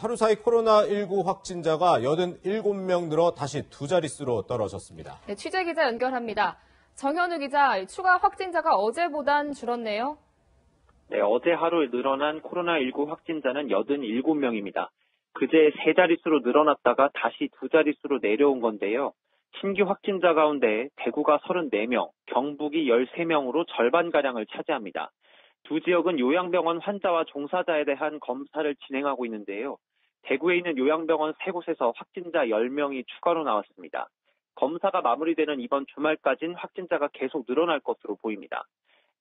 하루 사이 코로나19 확진자가 87명 늘어 다시 두 자릿수로 떨어졌습니다. 네, 취재기자 연결합니다. 정현우 기자, 추가 확진자가 어제보단 줄었네요. 네, 어제 하루 늘어난 코로나19 확진자는 87명입니다. 그제 세 자릿수로 늘어났다가 다시 두 자릿수로 내려온 건데요. 신규 확진자 가운데 대구가 34명, 경북이 13명으로 절반가량을 차지합니다. 두 지역은 요양병원 환자와 종사자에 대한 검사를 진행하고 있는데요. 대구에 있는 요양병원 3곳에서 확진자 10명이 추가로 나왔습니다. 검사가 마무리되는 이번 주말까지는 확진자가 계속 늘어날 것으로 보입니다.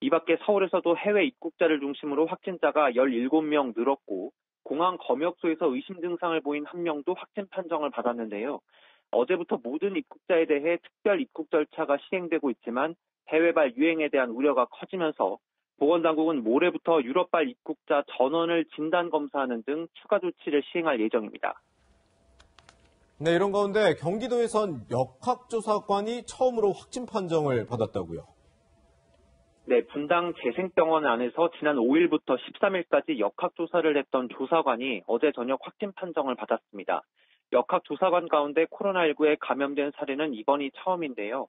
이 밖에 서울에서도 해외 입국자를 중심으로 확진자가 17명 늘었고 공항 검역소에서 의심 증상을 보인 한 명도 확진 판정을 받았는데요. 어제부터 모든 입국자에 대해 특별 입국 절차가 시행되고 있지만 해외발 유행에 대한 우려가 커지면서 보건당국은 모레부터 유럽발 입국자 전원을 진단검사하는 등 추가 조치를 시행할 예정입니다. 네, 이런 가운데 경기도에선 역학조사관이 처음으로 확진 판정을 받았다고요? 네, 분당 재생병원 안에서 지난 5일부터 13일까지 역학조사를 했던 조사관이 어제 저녁 확진 판정을 받았습니다. 역학조사관 가운데 코로나19에 감염된 사례는 이번이 처음인데요.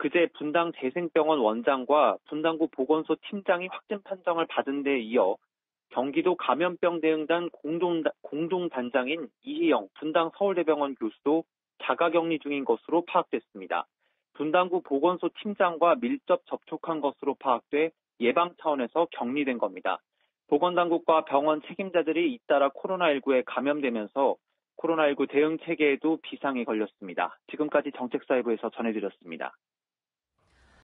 그제 분당 재생병원 원장과 분당구 보건소 팀장이 확진 판정을 받은 데 이어 경기도 감염병대응단 공동단장인 이희영 분당 서울대병원 교수도 자가격리 중인 것으로 파악됐습니다. 분당구 보건소 팀장과 밀접 접촉한 것으로 파악돼 예방 차원에서 격리된 겁니다. 보건당국과 병원 책임자들이 잇따라 코로나19에 감염되면서 코로나19 대응 체계에도 비상이 걸렸습니다. 지금까지 정책사회부에서 전해드렸습니다.